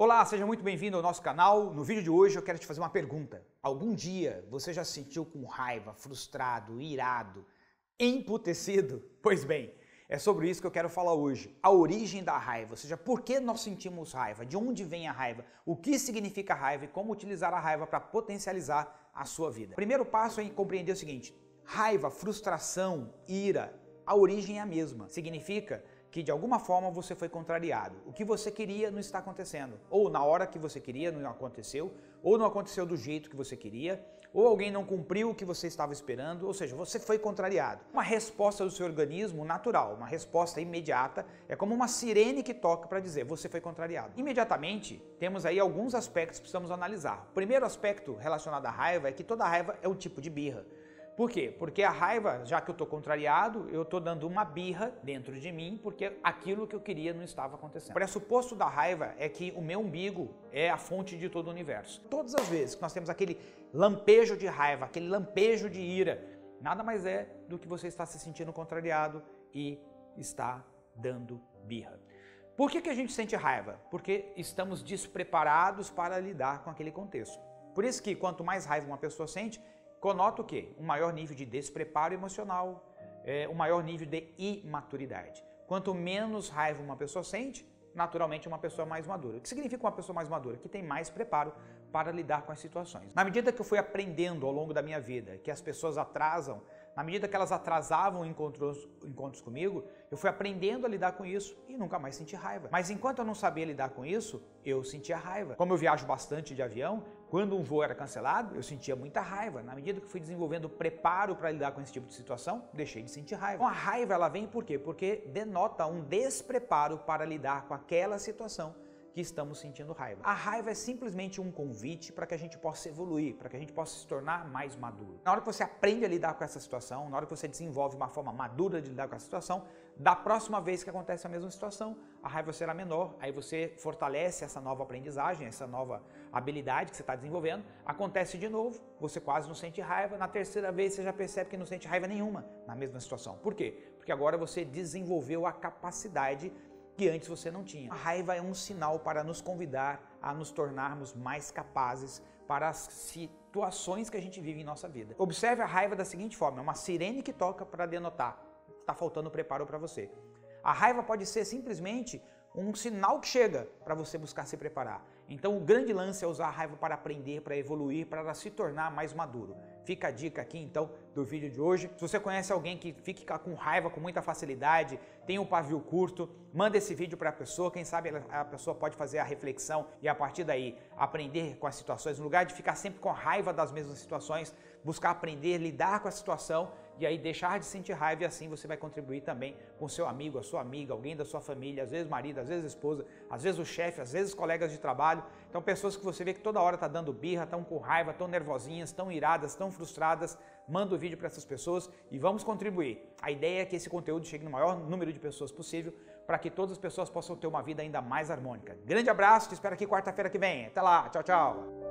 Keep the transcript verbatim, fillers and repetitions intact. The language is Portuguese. Olá, seja muito bem-vindo ao nosso canal. No vídeo de hoje eu quero te fazer uma pergunta. Algum dia você já se sentiu com raiva, frustrado, irado, emputecido? Pois bem, é sobre isso que eu quero falar hoje. A origem da raiva, ou seja, por que nós sentimos raiva, de onde vem a raiva, o que significa raiva e como utilizar a raiva para potencializar a sua vida. Primeiro passo é compreender o seguinte: raiva, frustração, ira, a origem é a mesma. Significa que de alguma forma você foi contrariado. O que você queria não está acontecendo. Ou na hora que você queria não aconteceu, ou não aconteceu do jeito que você queria, ou alguém não cumpriu o que você estava esperando, ou seja, você foi contrariado. Uma resposta do seu organismo natural, uma resposta imediata, é como uma sirene que toca para dizer você foi contrariado. Imediatamente, temos aí alguns aspectos que precisamos analisar. O primeiro aspecto relacionado à raiva é que toda raiva é um tipo de birra. Por quê? Porque a raiva, já que eu estou contrariado, eu estou dando uma birra dentro de mim porque aquilo que eu queria não estava acontecendo. O pressuposto da raiva é que o meu umbigo é a fonte de todo o universo. Todas as vezes que nós temos aquele lampejo de raiva, aquele lampejo de ira, nada mais é do que você está se sentindo contrariado e está dando birra. Por que que a gente sente raiva? Porque estamos despreparados para lidar com aquele contexto. Por isso que quanto mais raiva uma pessoa sente, conota o quê? Um maior nível de despreparo emocional, é, um maior nível de imaturidade. Quanto menos raiva uma pessoa sente, naturalmente uma pessoa mais madura. O que significa uma pessoa mais madura? Que tem mais preparo para lidar com as situações. Na medida que eu fui aprendendo ao longo da minha vida que as pessoas atrasam, na medida que elas atrasavam encontros, encontros comigo, eu fui aprendendo a lidar com isso e nunca mais senti raiva. Mas enquanto eu não sabia lidar com isso, eu sentia raiva. Como eu viajo bastante de avião, quando um voo era cancelado, eu sentia muita raiva. Na medida que fui desenvolvendo preparo para lidar com esse tipo de situação, deixei de sentir raiva. Então a raiva ela vem por quê? Porque denota um despreparo para lidar com aquela situação que estamos sentindo raiva. A raiva é simplesmente um convite para que a gente possa evoluir, para que a gente possa se tornar mais maduro. Na hora que você aprende a lidar com essa situação, na hora que você desenvolve uma forma madura de lidar com essa situação, da próxima vez que acontece a mesma situação, a raiva será menor, aí você fortalece essa nova aprendizagem, essa nova habilidade que você está desenvolvendo, acontece de novo, você quase não sente raiva, na terceira vez você já percebe que não sente raiva nenhuma na mesma situação. Por quê? Porque agora você desenvolveu a capacidade que antes você não tinha. A raiva é um sinal para nos convidar a nos tornarmos mais capazes para as situações que a gente vive em nossa vida. Observe a raiva da seguinte forma, é uma sirene que toca para denotar que está faltando preparo para você. A raiva pode ser simplesmente um sinal que chega para você buscar se preparar. Então o grande lance é usar a raiva para aprender, para evoluir, para se tornar mais maduro. Fica a dica aqui então do vídeo de hoje. Se você conhece alguém que fica com raiva com muita facilidade, tem um pavio curto, manda esse vídeo para a pessoa, quem sabe a pessoa pode fazer a reflexão e a partir daí aprender com as situações, no lugar de ficar sempre com raiva das mesmas situações, buscar aprender, lidar com a situação e aí deixar de sentir raiva e assim você vai contribuir também com seu amigo, a sua amiga, alguém da sua família, às vezes marido, às vezes esposa, às vezes o chefe, às vezes colegas de trabalho. Então pessoas que você vê que toda hora tá dando birra, estão com raiva, estão nervosinhas, estão iradas, estão frustradas, manda o vídeo para essas pessoas e vamos contribuir. A ideia é que esse conteúdo chegue no maior número de pessoas possível para que todas as pessoas possam ter uma vida ainda mais harmônica. Grande abraço, te espero aqui quarta-feira que vem. Até lá, tchau, tchau!